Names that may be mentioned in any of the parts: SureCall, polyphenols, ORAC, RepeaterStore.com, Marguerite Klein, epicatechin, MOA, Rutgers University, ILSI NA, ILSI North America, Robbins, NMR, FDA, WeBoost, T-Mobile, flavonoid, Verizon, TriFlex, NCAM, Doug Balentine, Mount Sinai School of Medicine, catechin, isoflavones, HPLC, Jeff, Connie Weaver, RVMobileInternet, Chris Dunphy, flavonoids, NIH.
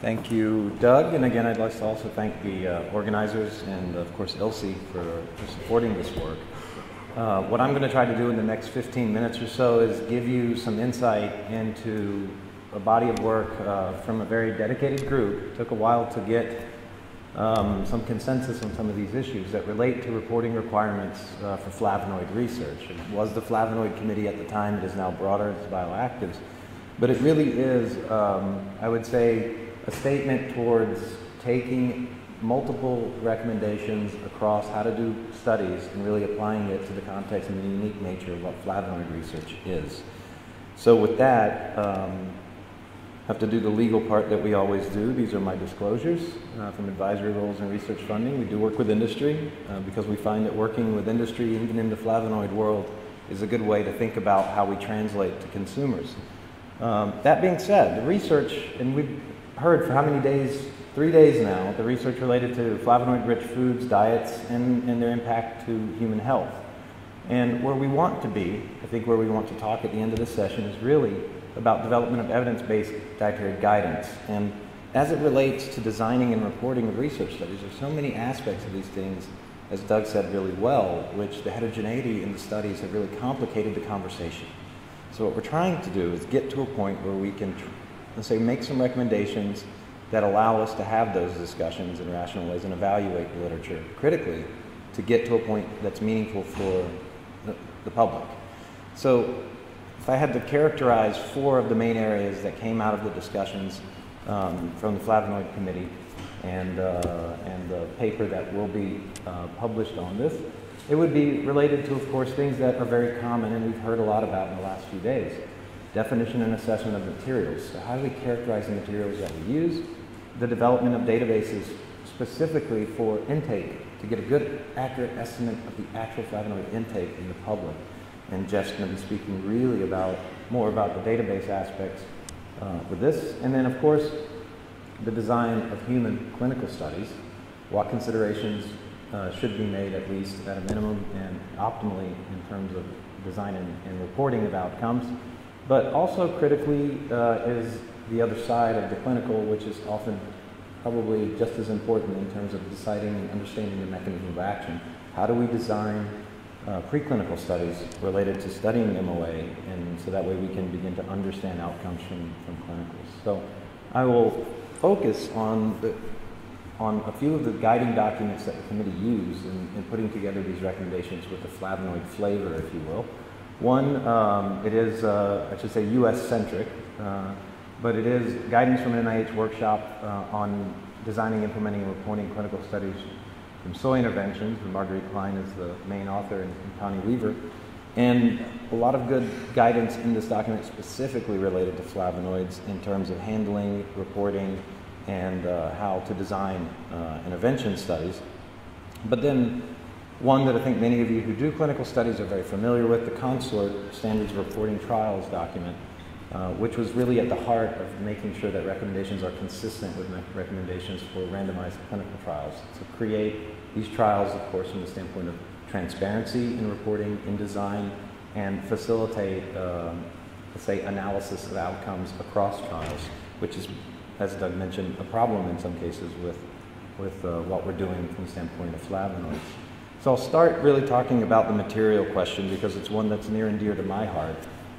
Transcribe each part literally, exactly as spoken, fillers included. Thank you, Doug, and again, I'd like to also thank the uh, organizers and, of course, I L S I for, for supporting this work. Uh, what I'm going to try to do in the next fifteen minutes or so is give you some insight into a body of work uh, from a very dedicated group. It took a while to get um, some consensus on some of these issues that relate to reporting requirements uh, for flavonoid research. It was the Flavonoid Committee at the time. It is now broader. It's bioactives. But it really is, um, I would say, a statement towards taking multiple recommendations across how to do studies and really applying it to the context and the unique nature of what flavonoid research is. So with that, um, I have to do the legal part that we always do. These are my disclosures uh, from advisory roles and research funding. We do work with industry uh, because we find that working with industry, even in the flavonoid world, is a good way to think about how we translate to consumers. Um, that being said, the research, and we've heard for how many days, three days now, the research related to flavonoid-rich foods, diets, and, and their impact to human health. And where we want to be, I think where we want to talk at the end of this session is really about development of evidence-based dietary guidance. And as it relates to designing and reporting of research studies, there's so many aspects of these things, as Doug said really well, which the heterogeneity in the studies have really complicated the conversation. So what we're trying to do is get to a point where we can and say, make some recommendations that allow us to have those discussions in rational ways and evaluate the literature critically to get to a point that's meaningful for the, the public. So if I had to characterize four of the main areas that came out of the discussions um, from the Flavonoid Committee and, uh, and the paper that will be uh, published on this, it would be related to, of course, things that are very common and we've heard a lot about in the last few days. Definition and assessment of materials. So how do we characterize the materials that we use? The development of databases specifically for intake to get a good, accurate estimate of the actual flavonoid intake in the public. And Jeff's going to be speaking really about more about the database aspects uh, with this. And then, of course, the design of human clinical studies. What considerations uh, should be made, at least at a minimum and optimally, in terms of design and, and reporting of outcomes. But also critically uh, is the other side of the clinical, which is often probably just as important in terms of deciding and understanding the mechanism of action. How do we design uh, preclinical studies related to studying M O A, and so that way we can begin to understand outcomes from, from clinicals. So I will focus on, the, on a few of the guiding documents that the committee used in, in putting together these recommendations with the flavonoid flavor, if you will. One, um, it is, uh, I should say, U S centric, uh, but it is guidance from an N I H workshop uh, on designing, implementing, and reporting clinical studies from soy interventions, and Marguerite Klein is the main author, and, and Connie Weaver. And a lot of good guidance in this document specifically related to flavonoids in terms of handling, reporting, and uh, how to design uh, intervention studies. But then, one that I think many of you who do clinical studies are very familiar with, the CONSORT Standards of Reporting Trials document, uh, which was really at the heart of making sure that recommendations are consistent with recommendations for randomized clinical trials. To create these trials, of course, from the standpoint of transparency in reporting, in design, and facilitate, um, let's say, analysis of outcomes across trials, which is, as Doug mentioned, a problem in some cases with, with uh, what we're doing from the standpoint of flavonoids. So I'll start really talking about the material question because it's one that's near and dear to my heart.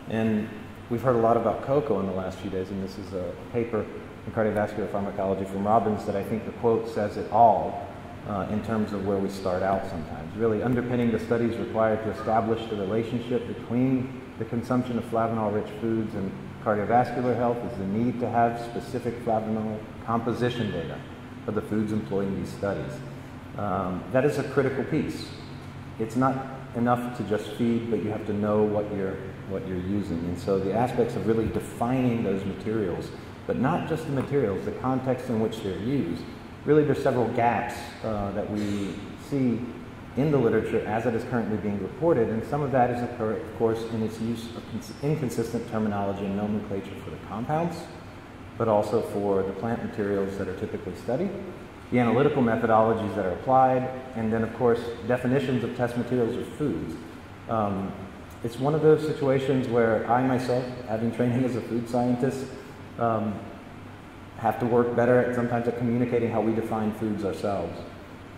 And we've heard a lot about cocoa in the last few days, and this is a paper in cardiovascular pharmacology from Robbins that I think the quote says it all uh, in terms of where we start out sometimes. Really underpinning the studies required to establish the relationship between the consumption of flavanol-rich foods and cardiovascular health is the need to have specific flavanol composition data for the foods employed in these studies. Um, that is a critical piece. It's not enough to just feed, but you have to know what you're, what you're using. And so the aspects of really defining those materials, but not just the materials, the context in which they're used, really there's several gaps uh, that we see in the literature as it is currently being reported, and some of that is, of course, in its use of inconsistent terminology and nomenclature for the compounds. but also for the plant materials that are typically studied, the analytical methodologies that are applied, and then of course definitions of test materials or foods. Um, it's one of those situations where I myself, having training as a food scientist, um, have to work better at sometimes at communicating how we define foods ourselves.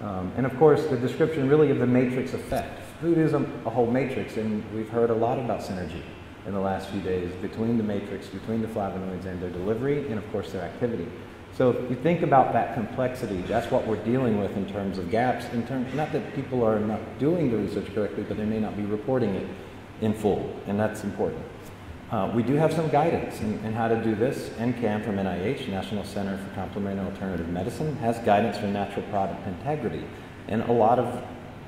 Um, and of course the description really of the matrix effect. Food is a, a whole matrix, and we've heard a lot about synergy in the last few days between the matrix, between the flavonoids and their delivery, and of course their activity. So if you think about that complexity, that's what we're dealing with in terms of gaps, in terms, not that people are not doing the research correctly, but they may not be reporting it in full, and that's important. Uh, we do have some guidance in, in how to do this. N C A M from N I H, National Center for Complementary and Alternative Medicine, has guidance for natural product integrity. And a lot of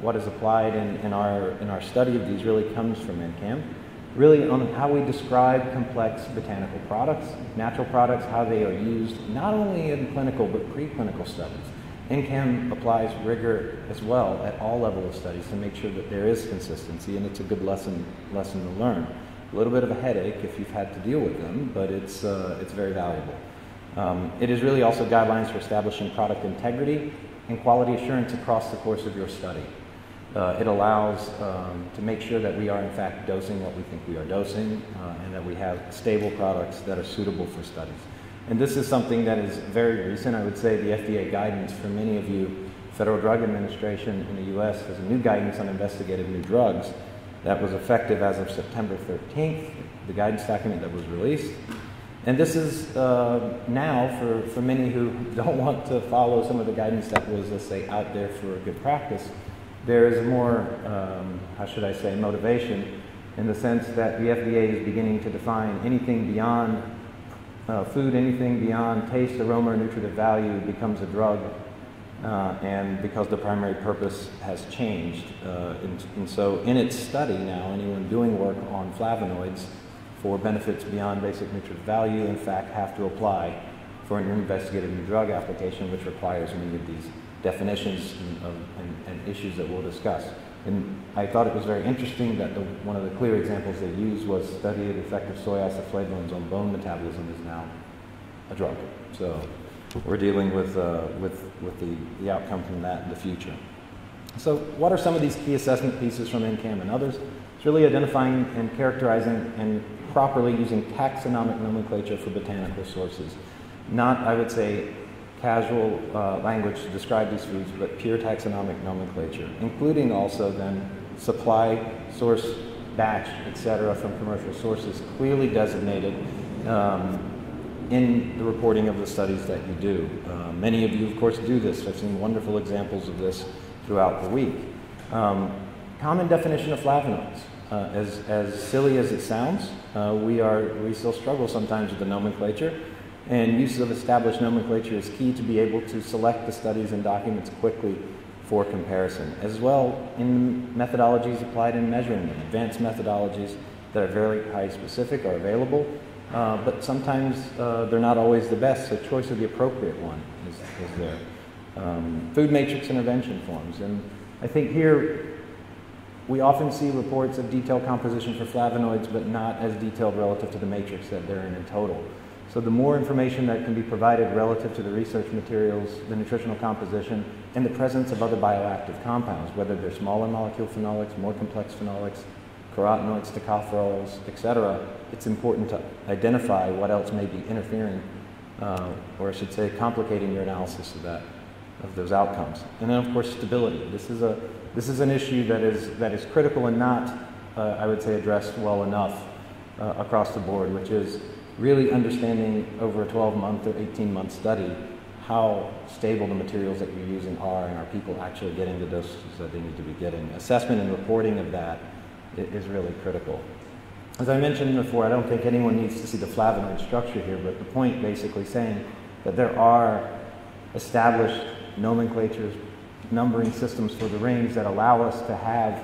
what is applied in, in, our, in our study of these really comes from N C A M, really on how we describe complex botanical products, natural products, how they are used, not only in clinical but preclinical studies. N C A M applies rigor as well at all levels of studies to make sure that there is consistency, and it's a good lesson, lesson to learn. A little bit of a headache if you've had to deal with them, but it's, uh, it's very valuable. Um, it is really also guidelines for establishing product integrity and quality assurance across the course of your study. Uh, it allows um, to make sure that we are in fact dosing what we think we are dosing, uh, and that we have stable products that are suitable for studies. And this is something that is very recent. I would say the F D A guidance for many of you, Federal Drug Administration in the U S has a new guidance on investigative new drugs that was effective as of September thirteenth, the guidance document that was released. And this is uh, now for, for many who don't want to follow some of the guidance that was, let's say, out there for good practice. There is more, um, how should I say, motivation in the sense that the F D A is beginning to define anything beyond uh, food, anything beyond taste, aroma, or nutritive value becomes a drug. Uh, and because the primary purpose has changed. Uh, and, and so in its study now, anyone doing work on flavonoids for benefits beyond basic nutritive value, in fact, have to apply for an investigative new drug application, which requires many of these definitions and, of, and, and issues that we'll discuss. And I thought it was very interesting that the, one of the clear examples they used was study of the effect of soy isoflavones on bone metabolism is now a drug. So we're dealing with, uh, with, with the, the outcome from that in the future. So what are some of these key assessment pieces from N C A M and others? It's really identifying and characterizing and properly using taxonomic nomenclature for botanical sources. Not, I would say, casual uh, language to describe these foods, but pure taxonomic nomenclature, including also then supply, source, batch, et cetera from commercial sources clearly designated um, in the reporting of the studies that you do. Uh, many of you, of course, do this. I've seen wonderful examples of this throughout the week. Um, common definition of flavonoids. Uh, as, as silly as it sounds, uh, we, are, we still struggle sometimes with the nomenclature, and use of established nomenclature is key to be able to select the studies and documents quickly for comparison, as well in methodologies applied in measuring them. Advanced methodologies that are very high specific are available, Uh, but sometimes uh, they're not always the best, so choice of the appropriate one is, is there. Um, food matrix intervention forms. And I think here we often see reports of detailed composition for flavonoids, but not as detailed relative to the matrix that they're in in total. So the more information that can be provided relative to the research materials, the nutritional composition, and the presence of other bioactive compounds, whether they're smaller molecule phenolics, more complex phenolics, carotenoids, tocopherols, et cetera, it's important to identify what else may be interfering, uh, or I should say complicating your analysis of that, of those outcomes. And then of course stability. This is, a, this is an issue that is, that is critical and not, uh, I would say, addressed well enough uh, across the board, which is really understanding over a twelve month or eighteen month study how stable the materials that you're using are, and are people actually getting the doses that they need to be getting. Assessment and reporting of that is really critical. As I mentioned before, I don't think anyone needs to see the flavonoid structure here, but the point basically saying that there are established nomenclatures, numbering systems for the rings that allow us to have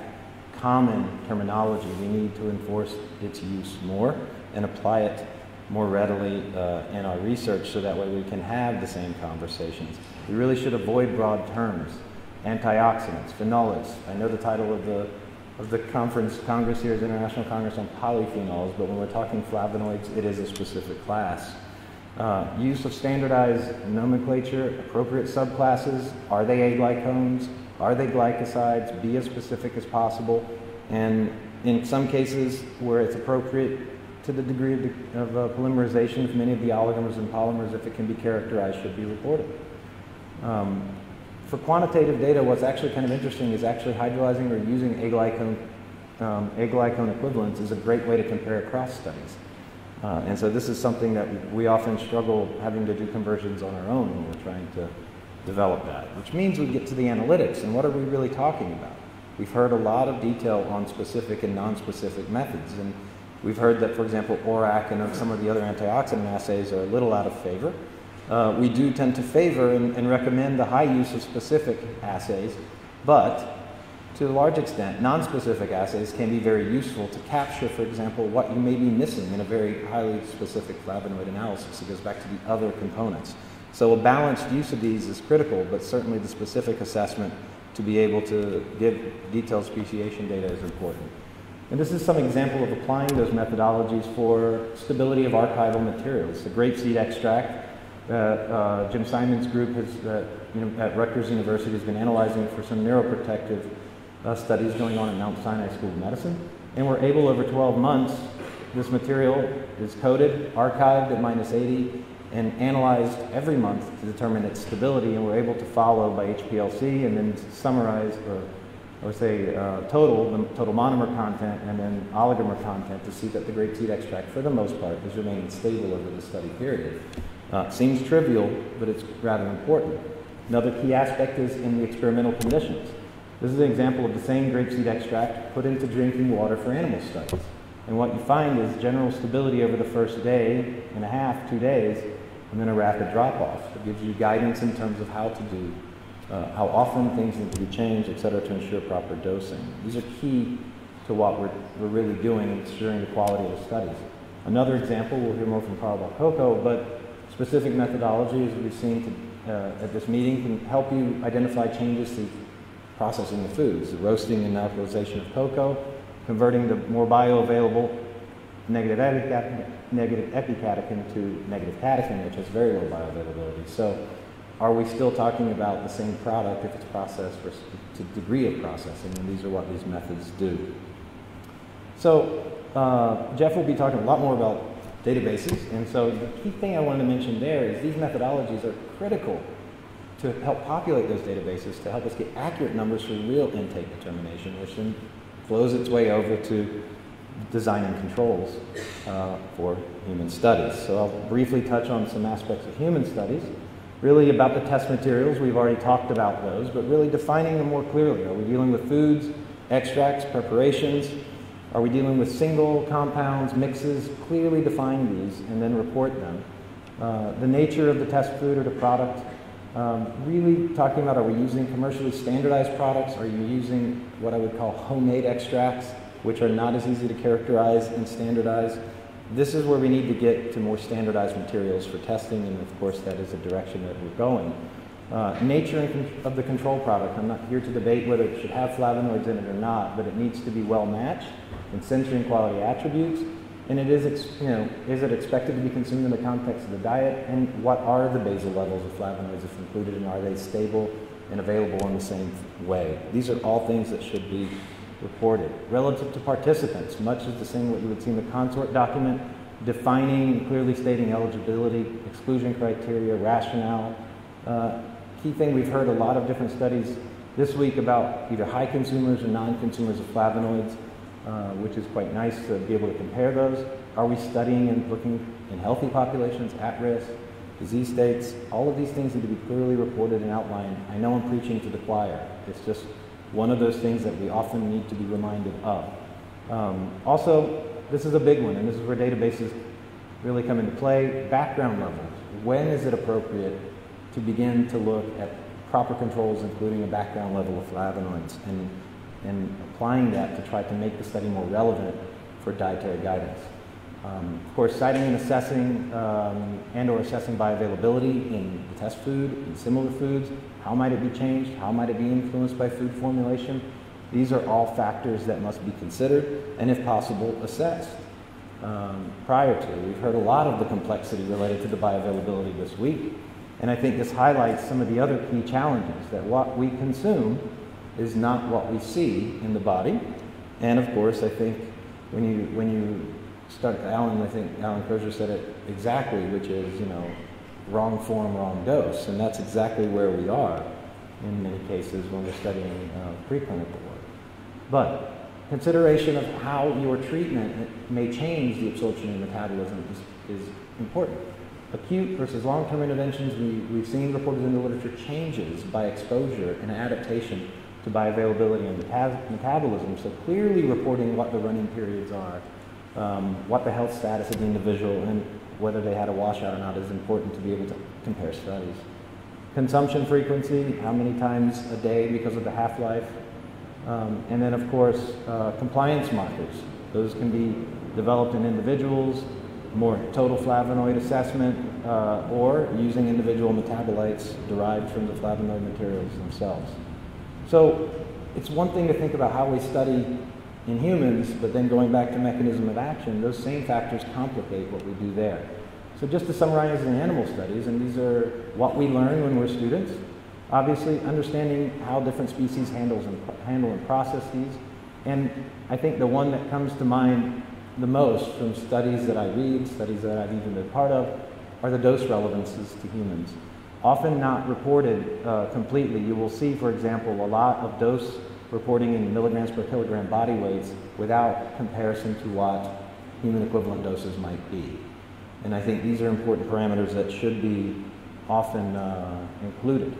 common terminology. We need to enforce its use more and apply it more readily uh, in our research, so that way we can have the same conversations. We really should avoid broad terms. Antioxidants, phenolics. I know the title of the Of the conference, Congress here is International Congress on Polyphenols, but when we're talking flavonoids, it is a specific class. Uh, use of standardized nomenclature, appropriate subclasses, are they A-glycones, are they glycosides, be as specific as possible, and in some cases where it's appropriate to the degree of, the, of uh, polymerization, if many of the oligomers and polymers, if it can be characterized, should be reported. Um, for quantitative data, what's actually kind of interesting is actually hydrolyzing or using A-glycone um, A-glycone equivalents is a great way to compare across studies. Uh, and so this is something that we often struggle having to do conversions on our own when we're trying to develop that, which means we get to the analytics and what are we really talking about? We've heard a lot of detail on specific and non-specific methods, and we've heard that, for example, ORAC and some of the other antioxidant assays are a little out of favor. Uh, we do tend to favor and, and recommend the high use of specific assays, but to a large extent, non-specific assays can be very useful to capture, for example, what you may be missing in a very highly specific flavonoid analysis. It goes back to the other components. So a balanced use of these is critical, but certainly the specific assessment to be able to give detailed speciation data is important. And this is some example of applying those methodologies for stability of archival materials. The grapeseed extract Uh, uh, Jim Simon's group has, uh, you know, at Rutgers University has been analyzing for some neuroprotective uh, studies going on at Mount Sinai School of Medicine. And we're able, over twelve months, this material is coded, archived at minus eighty, and analyzed every month to determine its stability. And we're able to follow by H P L C and then summarize, or I would say uh, total, the total monomer content and then oligomer content to see that the grapeseed extract, for the most part, is remaining stable over the study period. Uh, seems trivial, but it's rather important. Another key aspect is in the experimental conditions. This is an example of the same grapeseed extract put into drinking water for animal studies. And what you find is general stability over the first day and a half, two days, and then a rapid drop-off. It gives you guidance in terms of how to do, uh, how often things need to be changed, et cetera, to ensure proper dosing. These are key to what we're, we're really doing in ensuring the quality of the studies. Another example, we'll hear more from Carl Balcoco, but specific methodologies we've seen to, uh, at this meeting can help you identify changes to processing the foods, the roasting and alkalization of cocoa, converting the more bioavailable negative epicatechin to negative catechin, which has very low bioavailability. So are we still talking about the same product if it's processed for to degree of processing? And these are what these methods do. So uh, Jeff will be talking a lot more about databases. And so the key thing I wanted to mention there is these methodologies are critical to help populate those databases to help us get accurate numbers for real intake determination, which then flows its way over to designing controls uh, for human studies. So I'll briefly touch on some aspects of human studies. Really about the test materials, we've already talked about those, but really defining them more clearly. Are we dealing with foods, extracts, preparations? Are we dealing with single compounds, mixes? Clearly define these and then report them. Uh, the nature of the test food or the product, um, really talking about, are we using commercially standardized products? Are you using what I would call homemade extracts, which are not as easy to characterize and standardize? This is where we need to get to more standardized materials for testing, and of course that is the direction that we're going. Uh, nature of the control product. I'm not here to debate whether it should have flavonoids in it or not, but it needs to be well matched in sensory and quality attributes. And it is, ex you know, is it expected to be consumed in the context of the diet? And what are the basal levels of flavonoids if included, and are they stable and available in the same way? These are all things that should be reported. Relative to participants, much is the same what you would see in the CONSORT document, defining and clearly stating eligibility, exclusion criteria, rationale. Uh, Key thing, we've heard a lot of different studies this week about either high consumers or non-consumers of flavonoids, uh, which is quite nice to be able to compare those. Are we studying and looking in healthy populations, at risk, disease states? All of these things need to be clearly reported and outlined. I know I'm preaching to the choir. It's just one of those things that we often need to be reminded of. Um, also, this is a big one, and this is where databases really come into play. Background levels. When is it appropriate to begin to look at proper controls, including a background level of flavonoids, and, and applying that to try to make the study more relevant for dietary guidance. Um, of course, citing and assessing um, and or assessing bioavailability in the test food, in similar foods, how might it be changed, how might it be influenced by food formulation? These are all factors that must be considered and, if possible, assessed. um, prior to. We've heard a lot of the complexity related to the bioavailability this week, and I think this highlights some of the other key challenges, that what we consume is not what we see in the body. And of course, I think when you, when you start, Alan, I think Alan Crozier said it exactly, which is, you know, wrong form, wrong dose, and that's exactly where we are in many cases when we're studying uh, preclinical work. But consideration of how your treatment may change the absorption and metabolism is, is important. Acute versus long-term interventions, we, we've seen reported in the literature changes by exposure and adaptation to bioavailability and metab metabolism, so clearly reporting what the running periods are, um, what the health status of the individual, and whether they had a washout or not is important to be able to compare studies. Consumption frequency, how many times a day because of the half-life, um, and then of course uh, compliance markers. Those can be developed in individuals, more total flavonoid assessment, uh, or using individual metabolites derived from the flavonoid materials themselves. So it's one thing to think about how we study in humans, but then going back to mechanism of action, those same factors complicate what we do there. So just to summarize in animal studies, and these are what we learn when we're students, obviously understanding how different species handles and, handle and process these. And I think the one that comes to mind the most from studies that I read, studies that I've even been part of, are the dose relevances to humans. Often not reported uh, completely. You will see, for example, a lot of dose reporting in milligrams per kilogram body weights without comparison to what human equivalent doses might be. And I think these are important parameters that should be often uh, included.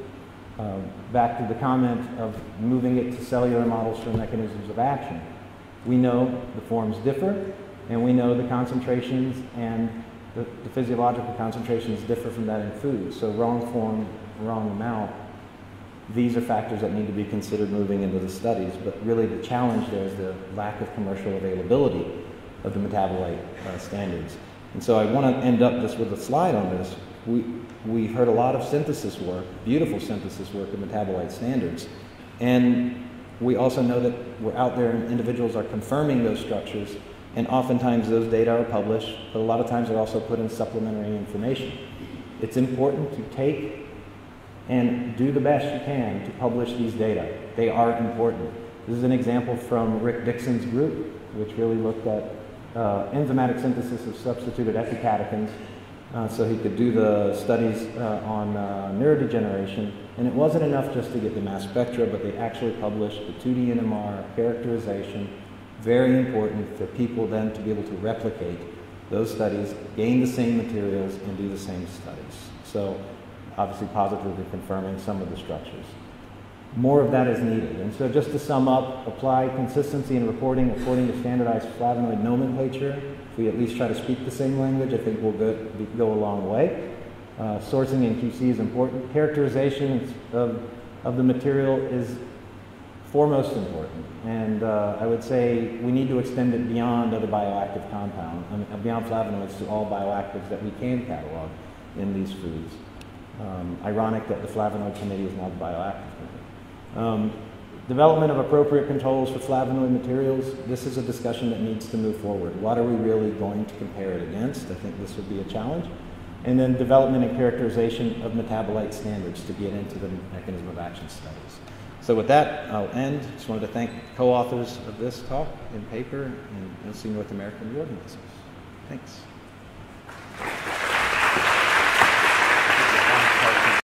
Uh, back to the comment of moving it to cellular models for mechanisms of action. We know the forms differ, and we know the concentrations and the, the physiological concentrations differ from that in food. So wrong form, wrong amount. These are factors that need to be considered moving into the studies, but really the challenge there is the lack of commercial availability of the metabolite uh, standards. And so I want to end up this with a slide on this. We, we've heard a lot of synthesis work, beautiful synthesis work of metabolite standards. And we also know that we're out there and individuals are confirming those structures, and oftentimes those data are published, but a lot of times they're also put in supplementary information. It's important to take and do the best you can to publish these data. They are important. This is an example from Rick Dixon's group, which really looked at uh, enzymatic synthesis of substituted epicatechins. Uh, so he could do the studies uh, on uh, neurodegeneration. And it wasn't enough just to get the mass spectra, but they actually published the two D N M R characterization. Very important for people then to be able to replicate those studies, gain the same materials, and do the same studies. So, obviously positively confirming some of the structures. More of that is needed. And so just to sum up, apply consistency in reporting according to standardized flavonoid nomenclature. If we at least try to speak the same language, I think we'll go, go a long way. Uh, sourcing in Q C is important. Characterization of, of the material is foremost important. And uh, I would say we need to extend it beyond other bioactive compounds, I mean, beyond flavonoids to all bioactives that we can catalog in these foods. Um, ironic that the flavonoid committee is now the bioactive committee. Um, development of appropriate controls for flavonoid materials. This is a discussion that needs to move forward. What are we really going to compare it against? I think this would be a challenge. And then development and characterization of metabolite standards to get into the mechanism of action studies. So with that, I'll end. Just wanted to thank co-authors of this talk and paper and I L S I North America and the organizers. Thanks.